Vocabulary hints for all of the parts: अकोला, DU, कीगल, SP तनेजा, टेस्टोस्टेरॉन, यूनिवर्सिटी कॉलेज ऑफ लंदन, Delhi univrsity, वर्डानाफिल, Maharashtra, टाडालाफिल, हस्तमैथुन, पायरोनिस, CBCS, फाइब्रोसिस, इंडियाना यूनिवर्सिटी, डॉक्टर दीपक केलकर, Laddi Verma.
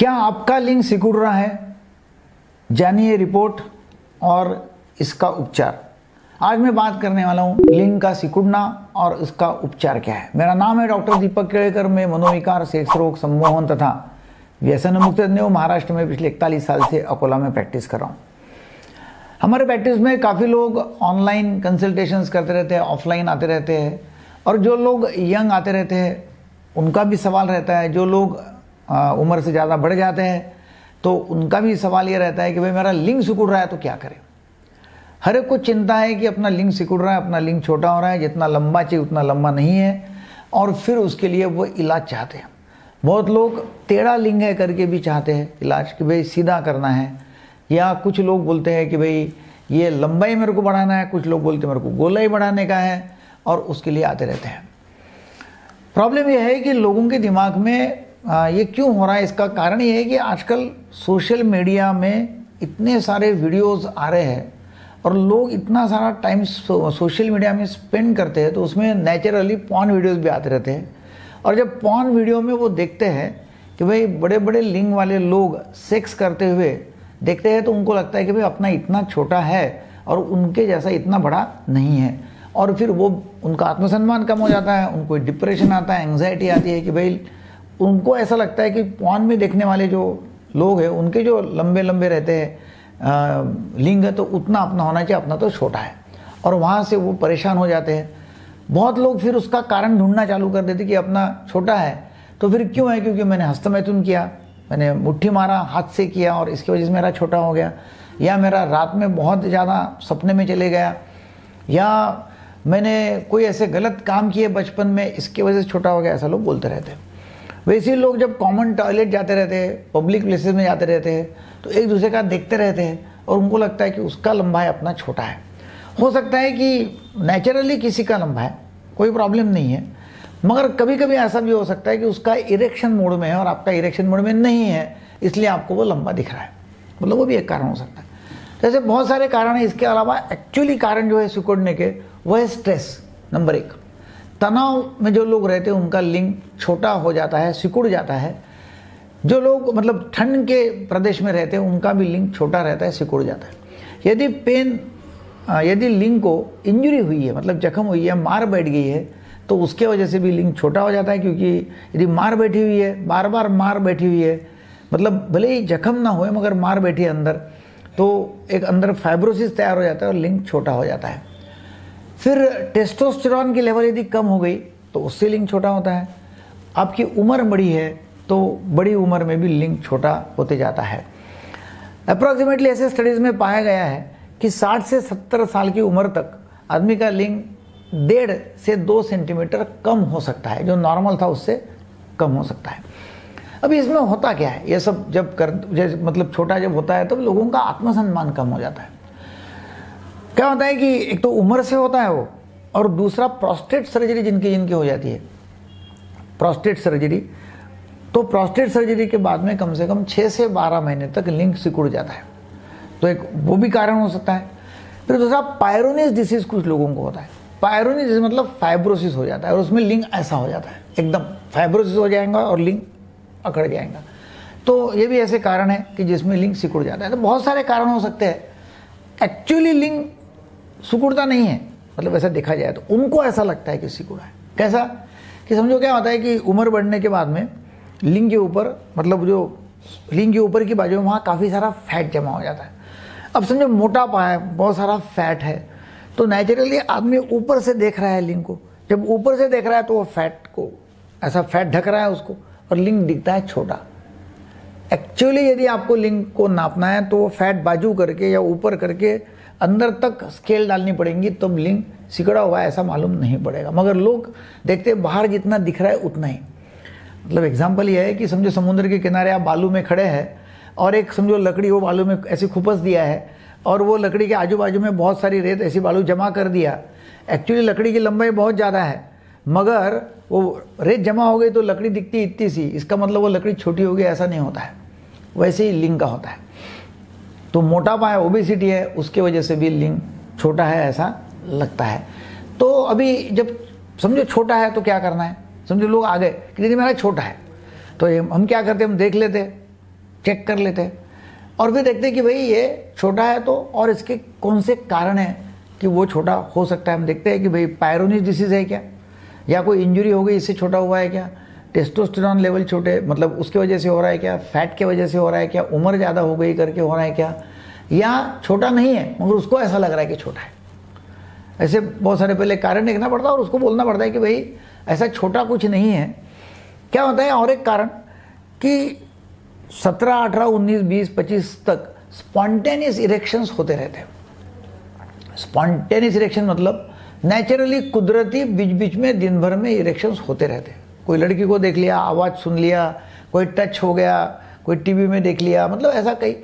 क्या आपका लिंग सिकुड़ रहा है? जानिए रिपोर्ट और इसका उपचार। आज मैं बात करने वाला हूँ लिंग का सिकुड़ना और उसका उपचार क्या है। मेरा नाम है डॉक्टर दीपक केलकर। मैं मनोविकार, सेक्स रोग, सम्मोहन तथा व्यसन मुक्त हूँ। महाराष्ट्र में पिछले 41 साल से अकोला में प्रैक्टिस कर रहा हूँ। हमारे प्रैक्टिस में काफ़ी लोग ऑनलाइन कंसल्टेशंस करते रहते हैं, ऑफलाइन आते रहते हैं, और जो लोग यंग आते रहते हैं उनका भी सवाल रहता है। जो लोग उम्र से ज़्यादा बढ़ जाते हैं तो उनका भी सवाल ये रहता है कि भाई मेरा लिंग सिकुड़ रहा है तो क्या करें। हर एक को चिंता है कि अपना लिंग सिकुड़ रहा है, अपना लिंग छोटा हो रहा है, जितना लंबा चाहिए उतना लंबा नहीं है, और फिर उसके लिए वो इलाज चाहते हैं। बहुत लोग टेढ़ा लिंग है करके भी चाहते हैं इलाज कि भाई सीधा करना है, या कुछ लोग बोलते हैं कि भाई ये लंबाई मेरे को बढ़ाना है, कुछ लोग बोलते हैं मेरे को गोलाई बढ़ाने का है, और उसके लिए आते रहते हैं। प्रॉब्लम यह है कि लोगों के दिमाग में ये क्यों हो रहा है, इसका कारण ये है कि आजकल सोशल मीडिया में इतने सारे वीडियोज़ आ रहे हैं और लोग इतना सारा टाइम सोशल मीडिया में स्पेंड करते हैं, तो उसमें नेचुरली पॉर्न वीडियोज़ भी आते रहते हैं। और जब पॉर्न वीडियो में वो देखते हैं कि भाई बड़े बड़े लिंग वाले लोग सेक्स करते हुए देखते हैं, तो उनको लगता है कि भाई अपना इतना छोटा है और उनके जैसा इतना बड़ा नहीं है, और फिर वो उनका आत्मसम्मान कम हो जाता है, उनको डिप्रेशन आता है, एंग्जाइटी आती है कि भाई उनको ऐसा लगता है कि पॉर्न में देखने वाले जो लोग हैं उनके जो लंबे लंबे रहते हैं लिंग है तो उतना अपना होना चाहिए, अपना तो छोटा है, और वहाँ से वो परेशान हो जाते हैं। बहुत लोग फिर उसका कारण ढूंढना चालू कर देते कि अपना छोटा है तो फिर क्यों है, क्योंकि मैंने हस्तमैथुन किया, मैंने मुट्ठी मारा, हाथ से किया और इसकी वजह से मेरा छोटा हो गया, या मेरा रात में बहुत ज़्यादा सपने में चले गया, या मैंने कोई ऐसे गलत काम किए बचपन में इसकी वजह से छोटा हो गया, ऐसा लोग बोलते रहते हैं। वैसे लोग जब कॉमन टॉयलेट जाते रहते हैं, पब्लिक प्लेसेस में जाते रहते हैं, तो एक दूसरे का देखते रहते हैं और उनको लगता है कि उसका लंबा है अपना छोटा है। हो सकता है कि नेचुरली किसी का लंबा है, कोई प्रॉब्लम नहीं है, मगर कभी कभी ऐसा भी हो सकता है कि उसका इरेक्शन मोड में है और आपका इरेक्शन मोड में नहीं है, इसलिए आपको वो लंबा दिख रहा है, मतलब वो भी एक कारण हो सकता है। जैसे बहुत सारे कारण हैं। इसके अलावा एक्चुअली कारण जो है सिकुड़ने के वो है स्ट्रेस। नंबर एक, तनाव में जो लोग रहते हैं उनका लिंग छोटा हो जाता है, सिकुड़ जाता है। जो लोग मतलब ठंड के प्रदेश में रहते हैं उनका भी लिंग छोटा रहता है, सिकुड़ जाता है। यदि लिंग को इंजरी हुई है, मतलब जख्म हुई है, मार बैठ गई है, तो उसके वजह से भी लिंग छोटा हो जाता है, क्योंकि यदि मार बैठी हुई है, बार बार मार बैठी हुई है, मतलब भले ही जख्म ना होए मगर मार बैठी है अंदर, तो एक अंदर फाइब्रोसिस तैयार हो जाता है और लिंग छोटा हो जाता है। फिर टेस्टोस्टेरॉन की लेवल यदि कम हो गई तो उससे लिंग छोटा होता है। आपकी उम्र बड़ी है तो बड़ी उम्र में भी लिंग छोटा होते जाता है। अप्रॉक्सीमेटली ऐसे स्टडीज़ में पाया गया है कि 60 से 70 साल की उम्र तक आदमी का लिंग 1.5 से 2 सेंटीमीटर कम हो सकता है, जो नॉर्मल था उससे कम हो सकता है। अभी इसमें होता क्या है, ये सब जब मतलब छोटा जब होता है तब तो लोगों का आत्मसम्मान कम हो जाता है। क्या होता है कि एक तो उम्र से होता है वो, और दूसरा प्रोस्टेट सर्जरी जिनकी जिनकी हो जाती है प्रोस्टेट सर्जरी, तो प्रोस्टेट सर्जरी के बाद में कम से कम 6 से 12 महीने तक लिंग सिकुड़ जाता है, तो एक वो भी कारण हो सकता है। फिर दूसरा पायरोनिस डिसीज़ कुछ लोगों को होता है। पायरोनिस मतलब फाइब्रोसिस हो जाता है और उसमें लिंग ऐसा हो जाता है, एकदम फाइब्रोसिस हो जाएगा और लिंग अकड़ जाएगा, तो ये भी ऐसे कारण है कि जिसमें लिंग सिकुड़ जाता है। तो बहुत सारे कारण हो सकते हैं। एक्चुअली लिंग सिकुड़ता नहीं है, मतलब ऐसा देखा जाए तो उनको ऐसा लगता है कि सिकुड़ा है। कैसा कि समझो क्या होता है कि उम्र बढ़ने के बाद में लिंग के ऊपर, मतलब जो लिंग के ऊपर की बाजू में वहाँ काफ़ी सारा फैट जमा हो जाता है। अब समझो मोटापा है, बहुत सारा फैट है, तो नेचुरली आदमी ऊपर से देख रहा है लिंग को, जब ऊपर से देख रहा है तो वो फैट को ऐसा फैट ढक रहा है उसको और लिंग दिखता है छोटा। एक्चुअली यदि आपको लिंग को नापना है तो वो फैट बाजू करके या ऊपर करके अंदर तक स्केल डालनी पड़ेगी, तब लिंग सिकुड़ा हुआ है ऐसा मालूम नहीं पड़ेगा, मगर लोग देखते बाहर जितना दिख रहा है उतना ही। मतलब एग्जाम्पल ये है कि समझो समुद्र के किनारे आप बालू में खड़े हैं और एक समझो लकड़ी वो बालू में ऐसे खुपस दिया है, और वो लकड़ी के आजू बाजू में बहुत सारी रेत ऐसी बालू जमा कर दिया। एक्चुअली लकड़ी की लंबाई बहुत ज़्यादा है मगर वो रेत जमा हो गई तो लकड़ी दिखती इतनी सी, इसका मतलब वो लकड़ी छोटी हो गई ऐसा नहीं होता है। वैसे ही लिंग का होता है। तो मोटापा है, ओबेसिटी है, उसके वजह से भी लिंग छोटा है ऐसा लगता है। तो अभी जब समझो छोटा है तो क्या करना है, समझो लोग आ गए कि मेरा छोटा है, तो हम क्या करते हैं, हम देख लेते हैं चेक कर लेते हैं और फिर देखते हैं कि भाई ये छोटा है तो और इसके कौन से कारण हैं कि वो छोटा हो सकता है। हम देखते हैं कि भाई पायरोनिस डिसीज़ है क्या, या कोई इंजरी हो गई इससे छोटा हुआ है क्या, टेस्टोस्टेरॉन लेवल छोटे मतलब उसके वजह से हो रहा है क्या, फैट के वजह से हो रहा है क्या, उम्र ज़्यादा हो गई करके हो रहा है क्या, या छोटा नहीं है मगर उसको ऐसा लग रहा है कि छोटा है। ऐसे बहुत सारे पहले कारण देखना पड़ता है और उसको बोलना पड़ता है कि भाई ऐसा छोटा कुछ नहीं है। क्या होता है और एक कारण कि 17, 18, 19, 20, 25 तक स्पॉन्टेनियस इरेक्शंस होते रहते हैं। स्पॉन्टेनियस इरेक्शन मतलब नेचुरली कुदरती बीच बीच में दिन भर में इरेक्शंस होते रहते हैं। कोई लड़की को देख लिया, आवाज़ सुन लिया, कोई टच हो गया, कोई टीवी में देख लिया, मतलब ऐसा कई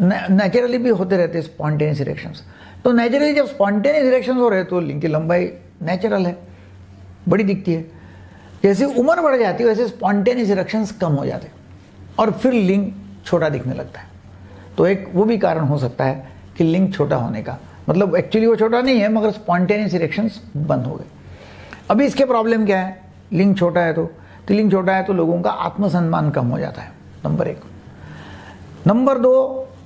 नेचुरली भी होते रहते हैं स्पॉन्टेनियस इरेक्शंस। तो नेचुरली जब स्पॉन्टेनियस इरेक्शंस हो रहे हैं तो इनकी लंबाई नेचुरल है, बड़ी दिखती है। जैसे उम्र बढ़ जाती है वैसे स्पॉन्टेनियस इरेक्शंस कम हो जाते हैं और फिर लिंग छोटा दिखने लगता है। तो एक वो भी कारण हो सकता है कि लिंग छोटा होने का मतलब एक्चुअली वो छोटा नहीं है मगर स्पॉन्टेनियस इरेक्शंस बंद हो गए। अभी इसके प्रॉब्लम क्या है, लिंग छोटा है तो लिंग छोटा है तो लोगों का आत्मसम्मान कम हो जाता है, नंबर 1। नंबर 2,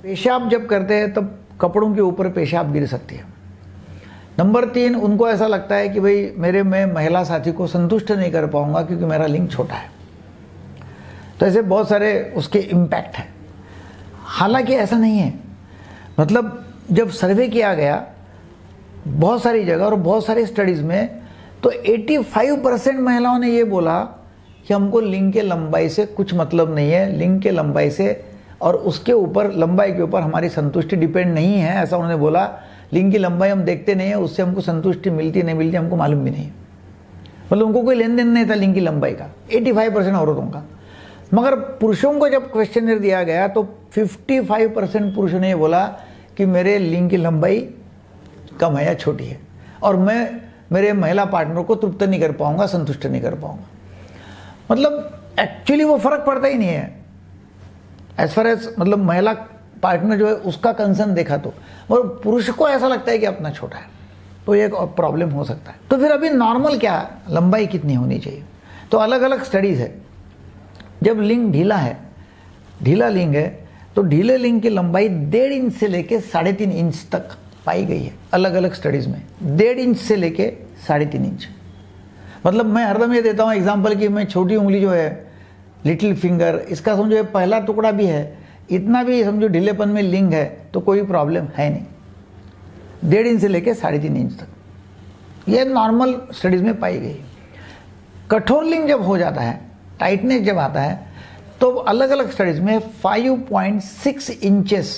पेशाब जब करते हैं तब कपड़ों के ऊपर पेशाब गिर सकती है। नंबर 3, उनको ऐसा लगता है कि भाई मेरे मैं महिला साथी को संतुष्ट नहीं कर पाऊंगा क्योंकि मेरा लिंग छोटा है। तो ऐसे बहुत सारे उसके इम्पैक्ट हैं। हालांकि ऐसा नहीं है, मतलब जब सर्वे किया गया बहुत सारी जगह और बहुत सारी स्टडीज़ में तो 85% महिलाओं ने ये बोला कि हमको लिंग के लंबाई से कुछ मतलब नहीं है, लिंग के लंबाई से और उसके ऊपर लंबाई के ऊपर हमारी संतुष्टि डिपेंड नहीं है, ऐसा उन्होंने बोला। लिंग की लंबाई हम देखते नहीं है, उससे हमको संतुष्टि मिलती नहीं मिलती हमको मालूम भी नहीं, मतलब उनको कोई लेन देन नहीं था लिंग की लंबाई का, 85% औरतों का। मगर पुरुषों को जब क्वेश्चनर दिया गया तो 55% पुरुषों ने बोला कि मेरे लिंग की लंबाई कम है या छोटी है और मैं मेरे महिला पार्टनर को तृप्त नहीं कर पाऊंगा, संतुष्ट नहीं कर पाऊंगा। मतलब एक्चुअली वो फर्क पड़ता ही नहीं है एज फार एज मतलब महिला पार्टनर जो है उसका कंसर्न देखा तो, और पुरुष को ऐसा लगता है कि अपना छोटा है, तो ये एक प्रॉब्लम हो सकता है। तो फिर अभी नॉर्मल क्या लंबाई कितनी होनी चाहिए, तो अलग अलग स्टडीज़ है। जब लिंग ढीला है, ढीला लिंग है तो ढीले लिंग की लंबाई 1.5 इंच से लेके 3.5 इंच तक पाई गई है अलग अलग स्टडीज़ में, 1.5 इंच से लेके 3.5 इंच। मतलब मैं हरदम ये देता हूँ एग्जाम्पल कि मैं छोटी उंगली जो है लिटिल फिंगर इसका समझो ये पहला टुकड़ा भी है, इतना भी समझो ढीलेपन में लिंग है तो कोई प्रॉब्लम है नहीं। 1.5 इंच से लेके 3.5 इंच तक ये नॉर्मल स्टडीज़ में पाई गई। कठोर लिंग जब हो जाता है, टाइटनेस जब आता है तो अलग अलग स्टडीज में 5.6 इंचेस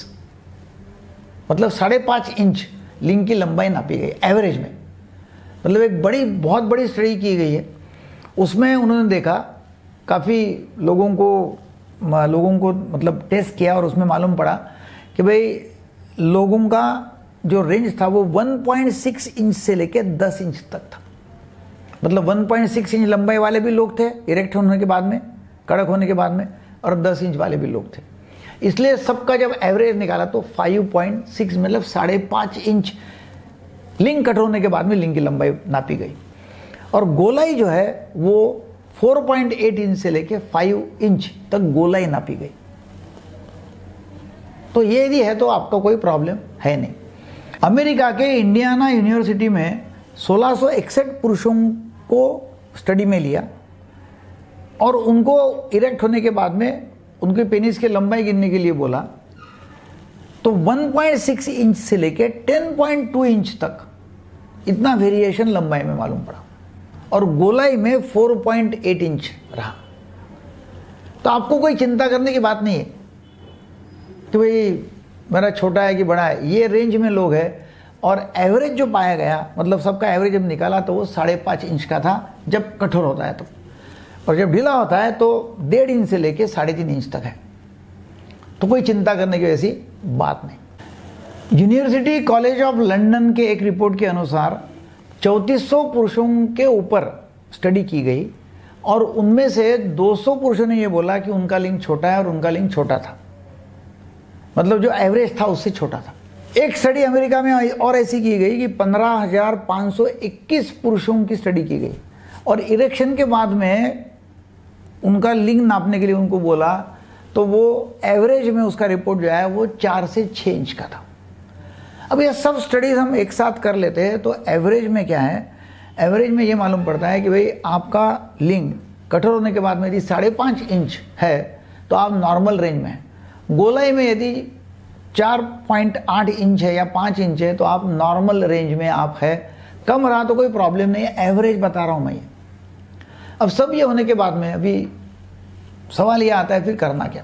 मतलब 5.5 इंच लिंग की लंबाई नापी गई एवरेज में। मतलब एक बड़ी बहुत बड़ी स्टडी की गई है, उसमें उन्होंने देखा काफ़ी लोगों को मतलब टेस्ट किया और उसमें मालूम पड़ा कि भाई लोगों का जो रेंज था वो 1.6 इंच से लेके 10 इंच तक था। मतलब 1.6 इंच लंबाई वाले भी लोग थे इरेक्ट होने के बाद में, कड़क होने के बाद में, और 10 इंच वाले भी लोग थे। इसलिए सबका जब एवरेज निकाला तो 5.6 मतलब 5.5 इंच लिंग कट होने के बाद में लिंग की लंबाई नापी गई। और गोलाई जो है वो 4.8 इंच से लेके 5 इंच तक गोलाई नापी गई। तो ये यदि है तो आपका कोई प्रॉब्लम है नहीं। अमेरिका के इंडियाना यूनिवर्सिटी में 1661 पुरुषों को स्टडी में लिया और उनको इरेक्ट होने के बाद में उनके पेनिस के लंबाई गिनने के लिए बोला तो 1.6 इंच से लेके 10.2 इंच तक इतना वेरिएशन लंबाई में मालूम पड़ा और गोलाई में 4.8 इंच रहा। तो आपको कोई चिंता करने की बात नहीं है कि भाई मेरा छोटा है कि बड़ा है, ये रेंज में लोग हैं। और एवरेज जो पाया गया मतलब सबका एवरेज जब निकाला तो वो 5.5 इंच का था जब कठोर होता है तो, और जब ढीला होता है तो 1.5 इंच से लेके 3.5 इंच तक है। तो कोई चिंता करने की ऐसी बात नहीं। यूनिवर्सिटी कॉलेज ऑफ लंदन के एक रिपोर्ट के अनुसार 3400 पुरुषों के ऊपर स्टडी की गई और उनमें से 200 पुरुषों ने ये बोला कि उनका लिंग छोटा है और उनका लिंग छोटा था, मतलब जो एवरेज था उससे छोटा था। एक स्टडी अमेरिका में और ऐसी की गई कि 15,521 पुरुषों की स्टडी की गई और इरेक्शन के बाद में उनका लिंग नापने के लिए उनको बोला तो वो एवरेज में उसका रिपोर्ट जो है वो 4 से 6 इंच का था। अब ये सब स्टडीज़ हम एक साथ कर लेते हैं तो एवरेज में क्या है, एवरेज में ये मालूम पड़ता है कि भाई आपका लिंग कठोर होने के बाद में यदि 5.5 इंच है तो आप नॉर्मल रेंज में हैं, गोलाई में यदि 4.8 इंच है या 5 इंच है तो आप नॉर्मल रेंज में आप है, कम रहा तो कोई प्रॉब्लम नहीं है, एवरेज बता रहा हूँ मैं ये। अब सब ये होने के बाद में अभी सवाल ये आता है फिर करना क्या।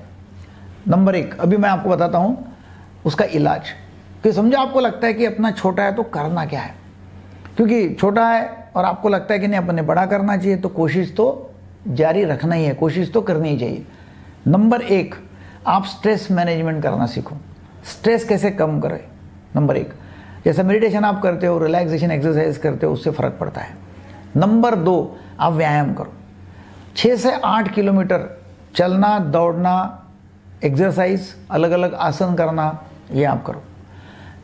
नंबर 1 अभी मैं आपको बताता हूँ उसका इलाज, क्योंकि समझा आपको लगता है कि अपना छोटा है तो करना क्या है, क्योंकि छोटा है और आपको लगता है कि नहीं अपने बड़ा करना चाहिए तो कोशिश तो जारी रखना ही है, कोशिश तो करनी ही चाहिए। नंबर 1 आप स्ट्रेस मैनेजमेंट करना सीखो, स्ट्रेस कैसे कम करें। नंबर 1 जैसे मेडिटेशन आप करते हो, रिलैक्सेशन एक्सरसाइज करते हो, उससे फ़र्क पड़ता है। नंबर 2 आप व्यायाम करो, 6 से 8 किलोमीटर चलना, दौड़ना, एक्सरसाइज, अलग अलग आसन करना, ये आप करो।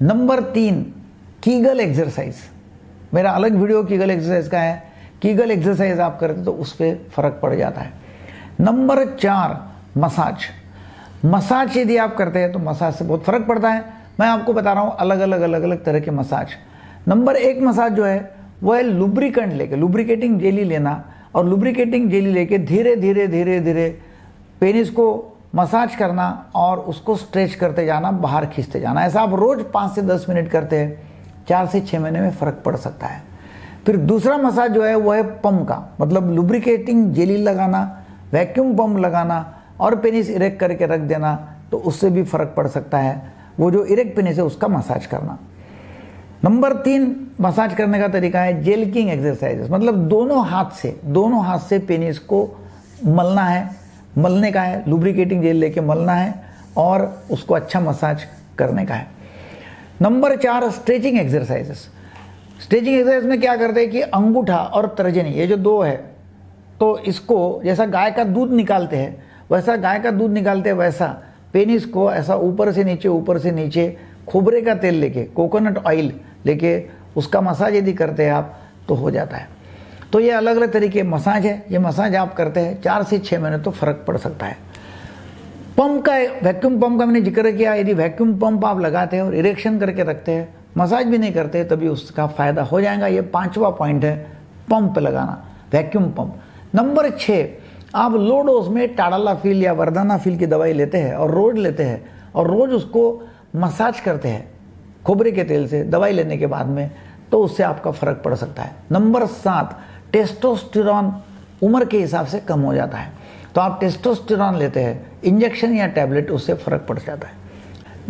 नंबर 3 कीगल एक्सरसाइज, मेरा अलग वीडियो कीगल एक्सरसाइज का है, कीगल एक्सरसाइज आप करते तो उस पर फ़र्क पड़ जाता है। नंबर 4 मसाज, मसाज यदि आप करते हैं तो मसाज से बहुत फ़र्क पड़ता है। मैं आपको बता रहा हूँ अलग अलग तरह के मसाज। नंबर 1 मसाज जो है वो है लुब्रिकेंट लेके, लुब्रिकेटिंग जेली लेना और लुब्रिकेटिंग जेली लेके धीरे धीरे पेनिस को मसाज करना और उसको स्ट्रेच करते जाना, बाहर खींचते जाना। ऐसा आप रोज़ 5 से 10 मिनट करते हैं, 4 से 6 महीने में फ़र्क पड़ सकता है। फिर दूसरा मसाज जो है वो है पम्प का, मतलब लुब्रिकेटिंग जेली लगाना, वैक्यूम पम्प लगाना और पेनिस इरेक्ट करके रख देना, तो उससे भी फ़र्क पड़ सकता है। वो जो इरेक्ट पेनिस है उसका मसाज करना। नंबर 3 मसाज करने का तरीका है जेलकिंग एक्सरसाइजेस, मतलब दोनों हाथ से पेनिस को मलना है, मलने का है, लुब्रिकेटिंग जेल लेके मलना है और उसको अच्छा मसाज करने का है। Number 4 stretching exercises. Stretching exercise में क्या करते हैं कि अंगूठा और तर्जनी, ये जो दो है, तो इसको जैसा गाय का दूध निकालते हैं वैसा पेनिस को ऐसा ऊपर से नीचे खोबरे का तेल लेके, कोकोनट ऑयल लेके उसका मसाज यदि करते हैं आप तो हो जाता है। तो ये अलग अलग तरीके मसाज है, ये मसाज आप करते हैं 4 से 6 महीने तो फ़र्क पड़ सकता है। पंप का, वैक्यूम पंप का मैंने जिक्र किया, यदि वैक्यूम पंप आप लगाते हैं और इरेक्शन करके रखते हैं, मसाज भी नहीं करते तभी उसका फ़ायदा हो जाएगा। ये 5वां पॉइंट है, पंप लगाना, वैक्यूम पंप। नंबर 6 आप लो डोज में टाडालाफिल या वर्डानाफिल की दवाई लेते हैं और रोज़ लेते हैं और रोज़ उसको मसाज करते हैं खोबरे के तेल से दवाई लेने के बाद में, तो उससे आपका फ़र्क पड़ सकता है। नंबर 7 टेस्टोस्टेरॉन उम्र के हिसाब से कम हो जाता है, तो आप टेस्टोस्टेरॉन लेते हैं, इंजेक्शन या टैबलेट, उससे फ़र्क पड़ जाता है।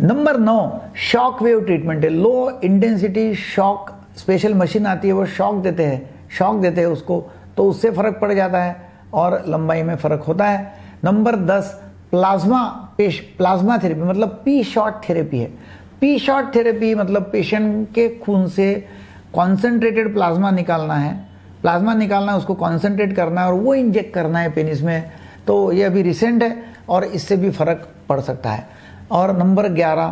नंबर 9 शॉक वेव ट्रीटमेंट है, low intensity shock, special machine आती है वो शॉक देते हैं उसको, तो उससे फ़र्क पड़ जाता है और लंबाई में फ़र्क होता है। नंबर 10 प्लाज्मा थेरेपी, मतलब पी शॉट थेरेपी है। पी शॉट थेरेपी मतलब पेशेंट के खून से कॉन्सेंट्रेटेड प्लाज्मा निकालना है, उसको कॉन्सेंट्रेट करना है और वो इंजेक्ट करना है पेनिस में, तो ये अभी रिसेंट है और इससे भी फ़र्क पड़ सकता है। और नंबर 11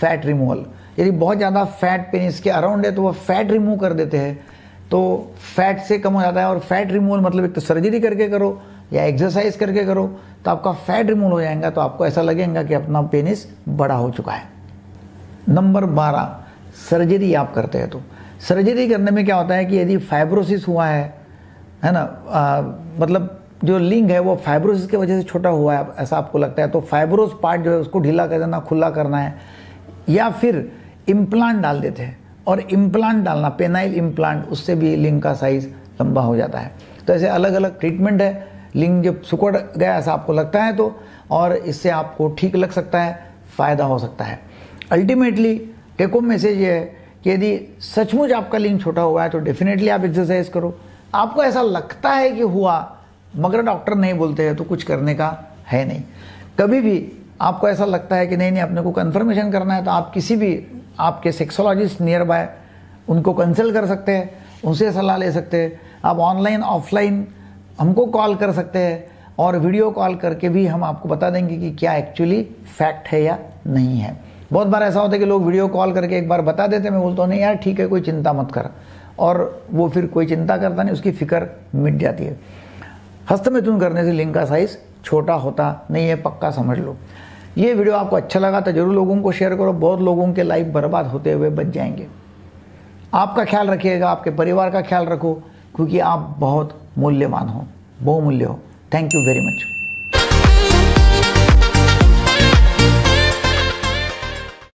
फैट रिमूवल, यदि बहुत ज़्यादा फैट पेनिस के अराउंड है तो वह फैट रिमूव कर देते हैं तो फैट से कम हो जाता है। और फैट रिमूवल मतलब एक तो सर्जरी करके करो या एक्सरसाइज करके करो तो आपका फैट रिमूवल हो जाएगा, तो आपको ऐसा लगेगा कि अपना पेनिस बड़ा हो चुका है। नंबर 12 सर्जरी आप करते हैं तो सर्जरी करने में क्या होता है कि यदि फाइब्रोसिस हुआ है ना, मतलब जो लिंग है वो फाइब्रोसिस की वजह से छोटा हुआ है ऐसा आपको लगता है, तो फाइब्रोस पार्ट जो है उसको ढीला कर देना, खुला करना है, या फिर इम्प्लांट डाल देते हैं और इम्प्लांट डालना, पेनाइल इम्प्लांट, उससे भी लिंग का साइज लंबा हो जाता है। तो ऐसे अलग अलग ट्रीटमेंट है। लिंग जब सिकुड़ गया ऐसा आपको लगता है तो, और इससे आपको ठीक लग सकता है, फ़ायदा हो सकता है। अल्टीमेटली टेक होम मैसेज ये है कि यदि सचमुच आपका लिंग छोटा हुआ है तो डेफिनेटली आप एक्सरसाइज करो। आपको ऐसा लगता है कि हुआ मगर डॉक्टर नहीं बोलते हैं तो कुछ करने का है नहीं। कभी भी आपको ऐसा लगता है कि नहीं अपने को कन्फर्मेशन करना है तो आप किसी भी आपके सेक्सोलॉजिस्ट नियर बाय उनको कंसल्ट कर सकते हैं, उनसे सलाह ले सकते हैं। आप ऑनलाइन ऑफलाइन हमको कॉल कर सकते हैं और वीडियो कॉल करके भी हम आपको बता देंगे कि क्या एक्चुअली फैक्ट है या नहीं है। बहुत बार ऐसा होता है कि लोग वीडियो कॉल करके एक बार बता देते हैं, मैं बोलता हूँ नहीं यार ठीक है कोई चिंता मत कर, और वो फिर कोई चिंता करता नहीं, उसकी फिक्र मिट जाती है। हस्तमैथुन करने से लिंग का साइज छोटा होता नहीं है, पक्का समझ लो। ये वीडियो आपको अच्छा लगा तो जरूर लोगों को शेयर करो, बहुत लोगों के लाइफ बर्बाद होते हुए बच जाएंगे। आपका ख्याल रखिएगा, आपके परिवार का ख्याल रखो, क्योंकि आप बहुत मूल्यवान हो, बहुमूल्य हो। Thank you very much.